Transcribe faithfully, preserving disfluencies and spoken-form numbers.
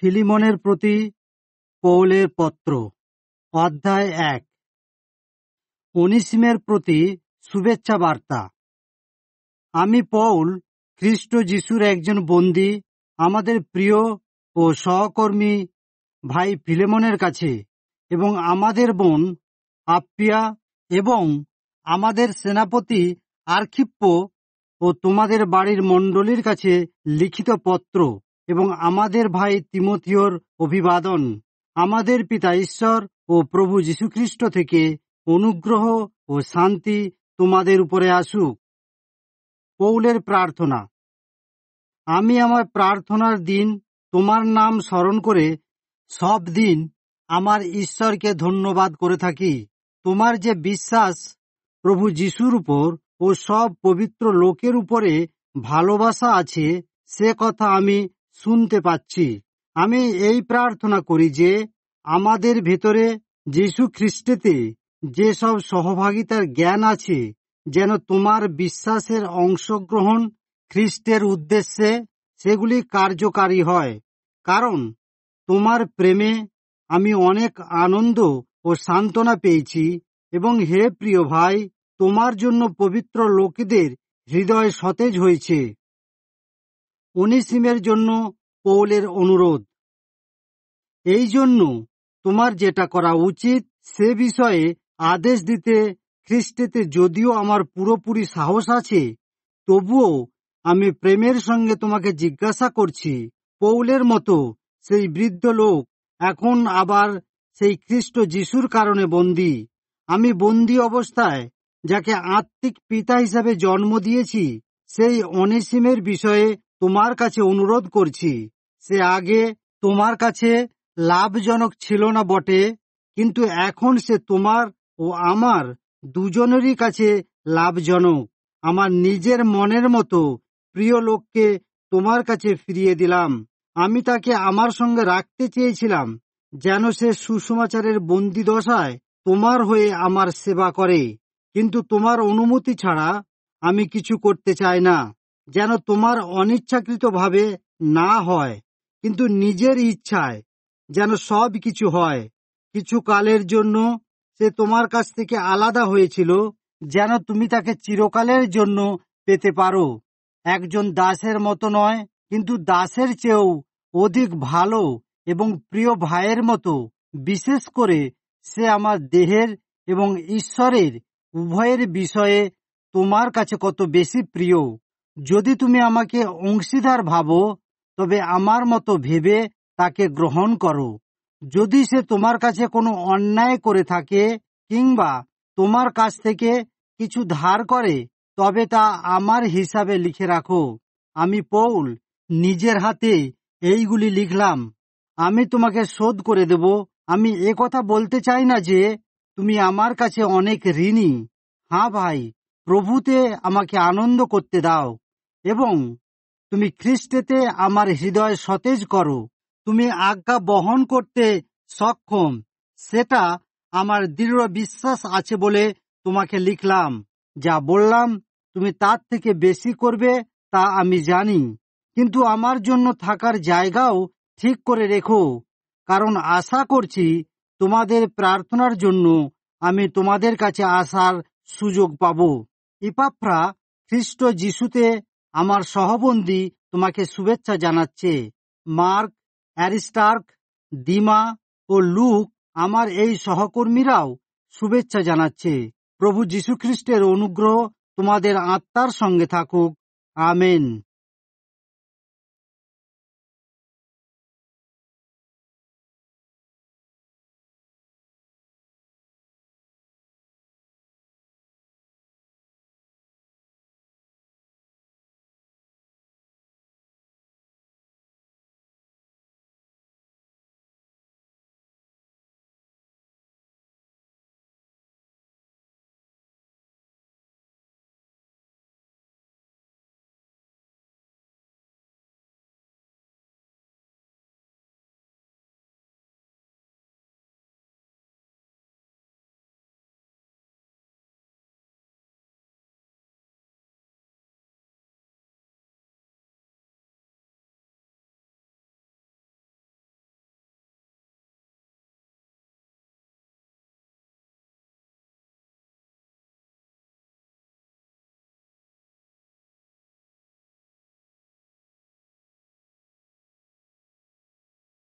फिलीमोनेर प्रति पौलेर पत्र अध्याय एक। ओनिसीमेर प्रति शुभेच्छा बार्ता। आमी पौल ख्रीष्टु जीशुर एकजन बंदी आमादेर प्रिय ओ सहकर्मी भाई फिलीमोनेर काछे एबं आमादेर बोन आप्पिया एबं आमादेर सेनापति आर्खिप्पो ओ तोमादेर बाड़ीर मंडलीर काछे लिखित पत्र एबं आमादेर भाई तिमतियोर अभिवादन। आमादेर पिता ईश्वर ओ प्रभु जीशु ख्रीष्ट थेके अनुग्रह ओ शांति तोमादेर उपरे आसुक। पौलेर प्रार्थना। आमी आमार प्रार्थनार दिन तोमार नाम स्मरण करे सब दिन आमार ईश्वर के धन्यवाद करे थाकी। तोमार जे विश्वास प्रभु जीशुर उपर ओ सब पवित्र लोकेर उपरे भालोबासा आछे से कथा आमी सुनते पाच्छी। आमी एई प्रार्थना करी जे आमादेर भेतरे जीशु ख्रीष्टेते जे सब सहभागितार ज्ञान आछे जेन तोमार विश्वासेर अंशग्रहण ख्रीष्टेर उद्देश्ये सेगुली कार्यकारी हय। कारण तोमार प्रेमे आमी अनेक आनंद ओ सान्त्वना पेयेछि एबं हे प्रिय भाई तोमार जन्य पवित्र लोकेदेर हृदय सतेज हयेछे। ओनिसीमेर जन्य पौलेर अनुरोध। एई जन्य तोमार जेटा करा उचित से विषये आदेश दिते ख्रीष्टेते यदिओ आमार पुरोपुरी साहस आछे तबुओ आमी प्रेमेर संगे तोमाके जिज्ञासा करछि। पौलेर मतो सेई वृद्ध लोक এখন আবার সেই খ্রিস্ট যিশুর কারণে বন্দী। আমি বন্দী অবস্থায় যাকে আত্মিক পিতা হিসাবে জন্ম দিয়েছি সেই অনিসিমের বিষয়ে তোমার কাছে অনুরোধ করছি। সে আগে তোমার কাছে লাভজনক ছিল না বটে, কিন্তু এখন সে তোমার ও আমার দুজনেরই কাছে লাভজনক। আমার নিজের মনের মতো প্রিয় লোককে তোমার কাছে ফিরিয়ে দিলাম। আমি তাকে আমার সঙ্গে রাখতে চেয়েছিলাম যেন সে সুসুমাচারের বন্দী দশায় তোমার হয়ে আমার সেবা করে, কিন্তু তোমার অনুমতি ছাড়া আমি কিছু করতে চাই না, যেন তোমার অনিচ্ছাকৃতভাবে না হয় কিন্তু নিজের ইচ্ছায় যেন সব কিছু হয়। কিছু কালের জন্য সে তোমার কাছ থেকে আলাদা হয়েছিল যেন তুমি তাকে চিরকালের জন্য পেতে পারো। একজন দাসের মতো নয় কিন্তু দাসের চেয়েও অধিক ভালো এবং প্রিয় ভাইয়ের মতো, বিশেষ করে সে আমার দেহের এবং ঈশ্বরের উভয়ের বিষয়ে তোমার কাছে কত বেশি প্রিয়। যদি তুমি আমাকে অংশীদার ভাবো তবে আমার মতো ভেবে তাকে গ্রহণ করো। যদি সে তোমার কাছে কোনো অন্যায় করে থাকে কিংবা তোমার কাছ থেকে কিছু ধার করে তবে তা আমার হিসাবে লিখে রাখো। আমি পৌল নিজের হাতে এইগুলি লিখলাম। আমি তোমাকে শোধ করে দেব। আমি এ কথা বলতে চাই না যে তুমি আমার কাছে অনেক ঋণী। হ্যাঁ ভাই, প্রভুতে আমাকে আনন্দ করতে দাও এবং তুমি খ্রিস্টেতে আমার হৃদয় সতেজ করো। তুমি আজ্ঞা বহন করতে সক্ষম সেটা আমার দৃঢ় বিশ্বাস আছে বলে তোমাকে লিখলাম। যা বললাম তুমি তার থেকে বেশি করবে তা আমি জানি, কিন্তু আমার জন্য থাকার জায়গাও ঠিক করে রেখো, কারণ আশা করছি তোমাদের প্রার্থনার জন্য আমি তোমাদের কাছে আসার সুযোগ পাব। ইপাফ্রা খ্রিস্ট যিশুতে আমার সহবন্দী তোমাকে শুভেচ্ছা জানাচ্ছে। মার্ক, এরিস্টার্ক, দীমা ও লুক আমার এই সহকর্মীরাও শুভেচ্ছা জানাচ্ছে। প্রভু যীশু খ্রিস্টের অনুগ্রহ তোমাদের আত্মার সঙ্গে থাকুক। আমেন।